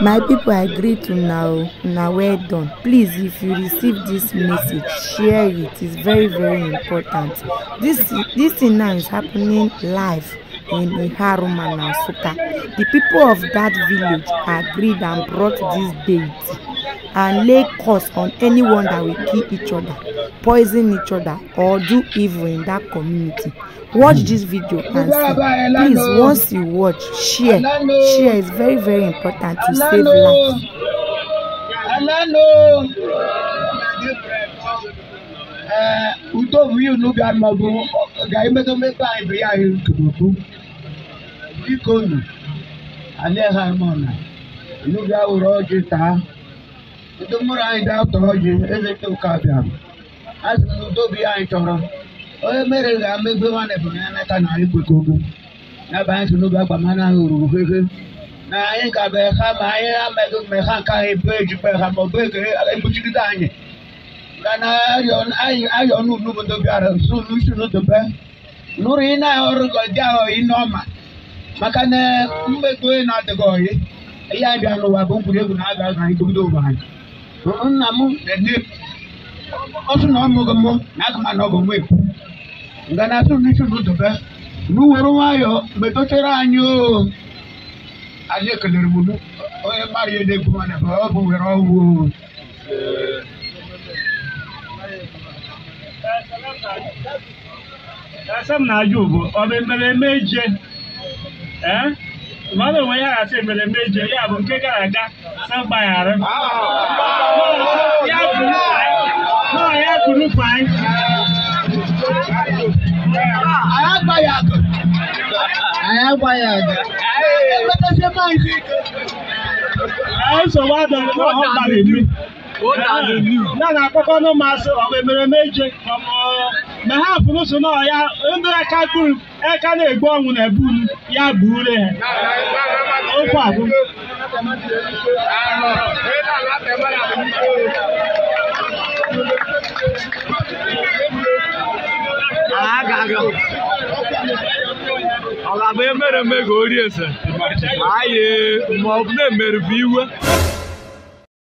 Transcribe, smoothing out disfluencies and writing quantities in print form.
My people, I greet you now. Well done. Please, if you receive this message, share it. It's very, very important. This thing now is happening live in Eha Arumona Nsukka. The people of that village agreed and brought this date and lay curse on anyone that will kill each other, poison each other, or do evil in that community. Watch this video and see. Please, once you watch, share. Share is very, very important to save life. I am a member of you.